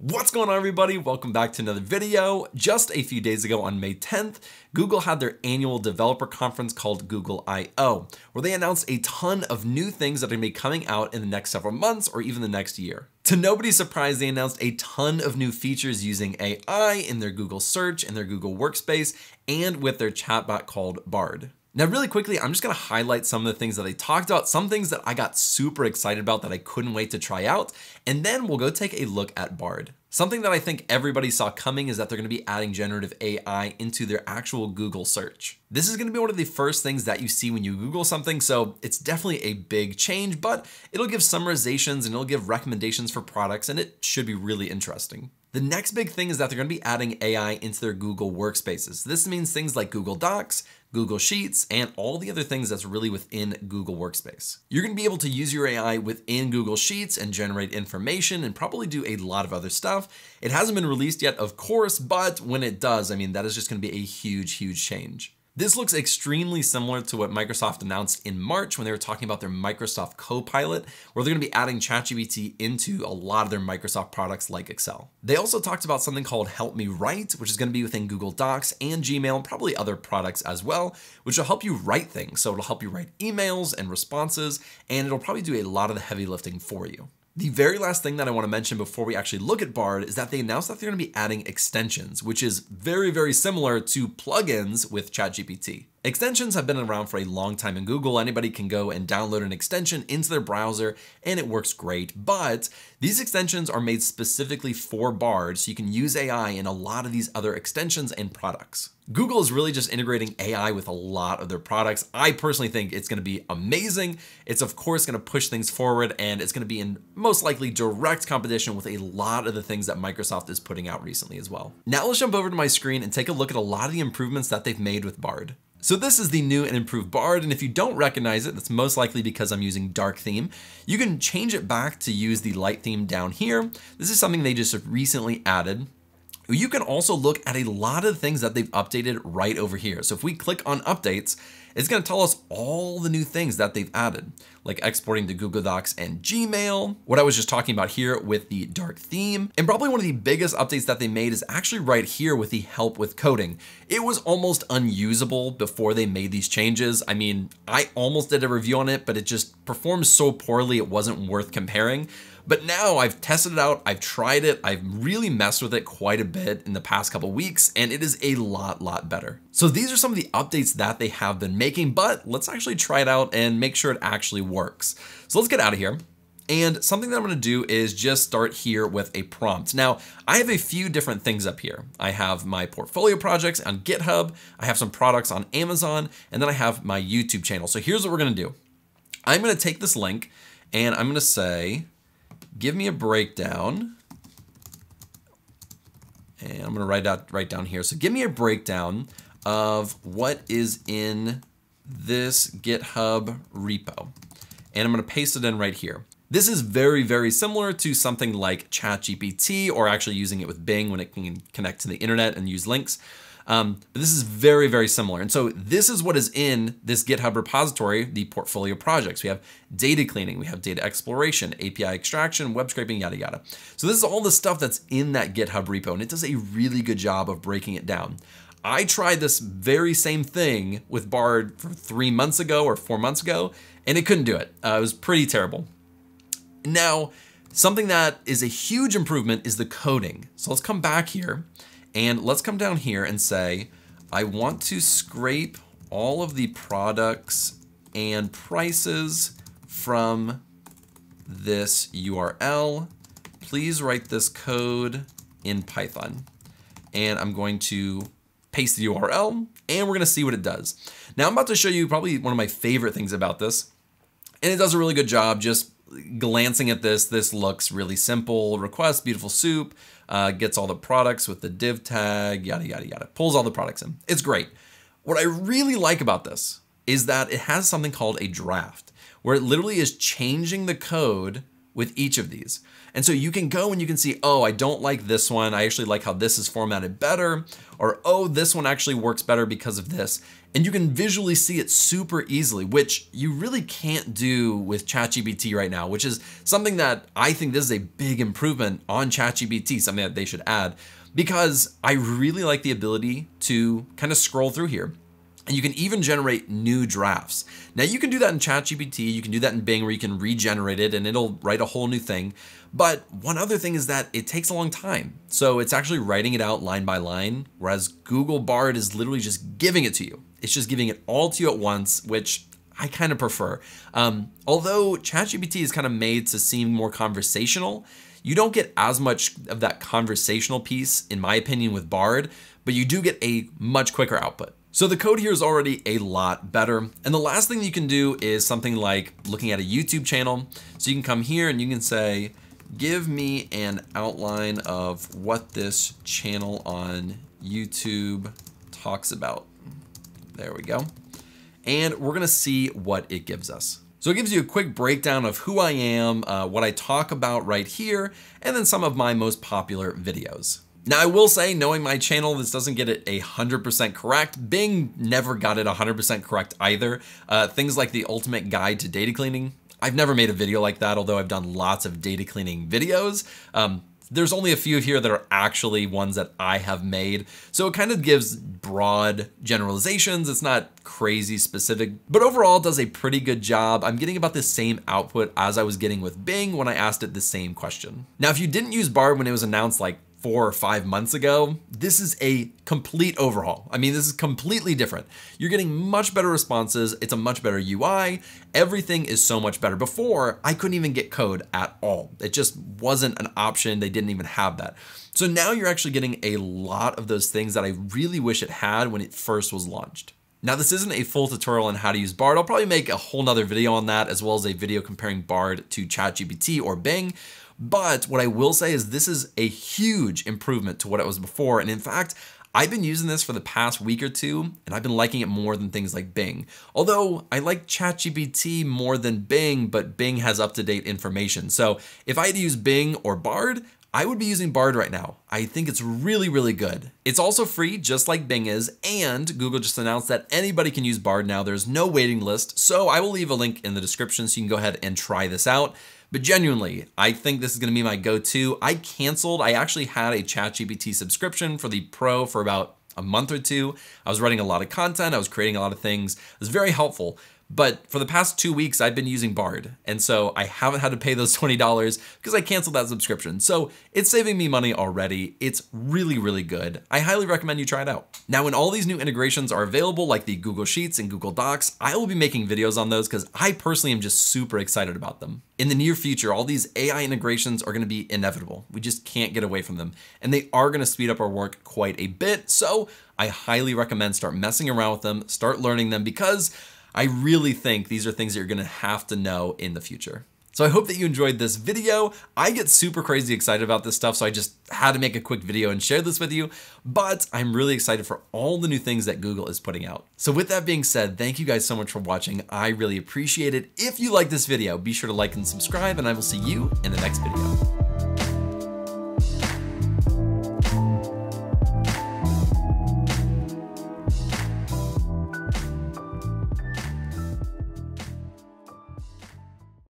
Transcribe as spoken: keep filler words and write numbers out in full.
What's going on, everybody? Welcome back to another video. Just a few days ago on May tenth, Google had their annual developer conference called Google I O, where they announced a ton of new things that are going to be coming out in the next several months or even the next year. To nobody's surprise, they announced a ton of new features using A I in their Google Search, in their Google Workspace, and with their chatbot called Bard. Now, really quickly, I'm just gonna highlight some of the things that they talked about, some things that I got super excited about that I couldn't wait to try out, and then we'll go take a look at Bard. Something that I think everybody saw coming is that they're gonna be adding generative A I into their actual Google search. This is gonna be one of the first things that you see when you Google something, so it's definitely a big change, but it'll give summarizations and it'll give recommendations for products, and it should be really interesting. The next big thing is that they're gonna be adding A I into their Google workspaces. This means things like Google Docs, Google Sheets, and all the other things that's really within Google Workspace. You're gonna be able to use your A I within Google Sheets and generate information and probably do a lot of other stuff. It hasn't been released yet, of course, but when it does, I mean, that is just gonna be a huge, huge change. This looks extremely similar to what Microsoft announced in March when they were talking about their Microsoft Copilot, where they're gonna be adding ChatGPT into a lot of their Microsoft products like Excel. They also talked about something called Help Me Write, which is gonna be within Google Docs and Gmail, and probably other products as well, which will help you write things. So it'll help you write emails and responses, and it'll probably do a lot of the heavy lifting for you. The very last thing that I want to mention before we actually look at Bard is that they announced that they're going to be adding extensions, which is very, very similar to plugins with ChatGPT. Extensions have been around for a long time in Google. Anybody can go and download an extension into their browser and it works great, but these extensions are made specifically for Bard, so you can use A I in a lot of these other extensions and products. Google is really just integrating A I with a lot of their products. I personally think it's gonna be amazing. It's of course gonna push things forward, and it's gonna be in most likely direct competition with a lot of the things that Microsoft is putting out recently as well. Now let's jump over to my screen and take a look at a lot of the improvements that they've made with Bard. So this is the new and improved Bard, and if you don't recognize it, that's most likely because I'm using dark theme. You can change it back to use the light theme down here. This is something they just recently added. You can also look at a lot of things that they've updated right over here. So if we click on updates, it's gonna tell us all the new things that they've added, like exporting to Google Docs and Gmail, what I was just talking about here with the dark theme. And probably one of the biggest updates that they made is actually right here with the help with coding. It was almost unusable before they made these changes. I mean, I almost did a review on it, but it just performed so poorly, it wasn't worth comparing. But now I've tested it out, I've tried it, I've really messed with it quite a bit in the past couple weeks, and it is a lot, lot better. So these are some of the updates that they have been making, but let's actually try it out and make sure it actually works. So let's get out of here. And something that I'm gonna do is just start here with a prompt. Now, I have a few different things up here. I have my portfolio projects on GitHub, I have some products on Amazon, and then I have my YouTube channel. So here's what we're gonna do. I'm gonna take this link and I'm gonna say, give me a breakdown, and I'm gonna write out right down here. So give me a breakdown of what is in this GitHub repo. And I'm gonna paste it in right here. This is very, very similar to something like ChatGPT, or actually using it with Bing when it can connect to the internet and use links. Um, but this is very, very similar. And so this is what is in this GitHub repository, the portfolio projects. We have data cleaning, we have data exploration, A P I extraction, web scraping, yada, yada. So this is all the stuff that's in that GitHub repo, and it does a really good job of breaking it down. I tried this very same thing with Bard for three months ago or four months ago, and it couldn't do it. Uh, it was pretty terrible. Now, something that is a huge improvement is the coding. So let's come back here. And let's come down here and say, I want to scrape all of the products and prices from this U R L. Please write this code in Python. And I'm going to paste the U R L, and we're gonna see what it does. Now I'm about to show you probably one of my favorite things about this. And it does a really good job just glancing at this. This looks really simple. Request, Beautiful Soup, uh, gets all the products with the div tag, yada, yada, yada. Pulls all the products in. It's great. What I really like about this is that it has something called a draft, where it literally is changing the code with each of these. And so you can go and you can see, oh, I don't like this one. I actually like how this is formatted better, or, oh, this one actually works better because of this. And you can visually see it super easily, which you really can't do with ChatGPT right now, which is something that I think this is a big improvement on ChatGPT, something that they should add, because I really like the ability to kind of scroll through here. And you can even generate new drafts. Now you can do that in ChatGPT, you can do that in Bing, where you can regenerate it and it'll write a whole new thing. But one other thing is that it takes a long time. So it's actually writing it out line by line, whereas Google Bard is literally just giving it to you. It's just giving it all to you at once, which I kind of prefer. Um, although ChatGPT is kind of made to seem more conversational, you don't get as much of that conversational piece, in my opinion, with Bard, but you do get a much quicker output. So the code here is already a lot better. And the last thing you can do is something like looking at a YouTube channel. So you can come here and you can say, give me an outline of what this channel on YouTube talks about. There we go. And we're gonna see what it gives us. So it gives you a quick breakdown of who I am, uh, what I talk about right here, and then some of my most popular videos. Now I will say, knowing my channel, this doesn't get it one hundred percent correct. Bing never got it one hundred percent correct either. Uh, things like the ultimate guide to data cleaning. I've never made a video like that, although I've done lots of data cleaning videos. Um, there's only a few here that are actually ones that I have made. So it kind of gives broad generalizations. It's not crazy specific, but overall it does a pretty good job. I'm getting about the same output as I was getting with Bing when I asked it the same question. Now, if you didn't use Bard when it was announced like four or five months ago, this is a complete overhaul. I mean, this is completely different. You're getting much better responses. It's a much better U I. Everything is so much better. Before, I couldn't even get code at all. It just wasn't an option. They didn't even have that. So now you're actually getting a lot of those things that I really wish it had when it first was launched. Now, this isn't a full tutorial on how to use Bard. I'll probably make a whole nother video on that, as well as a video comparing Bard to ChatGPT or Bing. But what I will say is this is a huge improvement to what it was before. And in fact, I've been using this for the past week or two, and I've been liking it more than things like Bing. Although I like ChatGPT more than Bing, but Bing has up-to-date information. So if I had to use Bing or Bard, I would be using Bard right now. I think it's really, really good. It's also free, just like Bing is, and Google just announced that anybody can use Bard now. There's no waiting list, so I will leave a link in the description so you can go ahead and try this out. But genuinely, I think this is gonna be my go-to. I canceled, I actually had a ChatGPT subscription for the Pro for about a month or two. I was writing a lot of content, I was creating a lot of things. It was very helpful. But for the past two weeks, I've been using Bard. And so I haven't had to pay those twenty dollars because I canceled that subscription. So it's saving me money already. It's really, really good. I highly recommend you try it out. Now, when all these new integrations are available, like the Google Sheets and Google Docs, I will be making videos on those because I personally am just super excited about them. In the near future, all these A I integrations are gonna be inevitable. We just can't get away from them. And they are gonna speed up our work quite a bit. So I highly recommend start messing around with them, start learning them, because I really think these are things that you're gonna have to know in the future. So I hope that you enjoyed this video. I get super crazy excited about this stuff, so I just had to make a quick video and share this with you, but I'm really excited for all the new things that Google is putting out. So with that being said, thank you guys so much for watching. I really appreciate it. If you like this video, be sure to like and subscribe, and I will see you in the next video.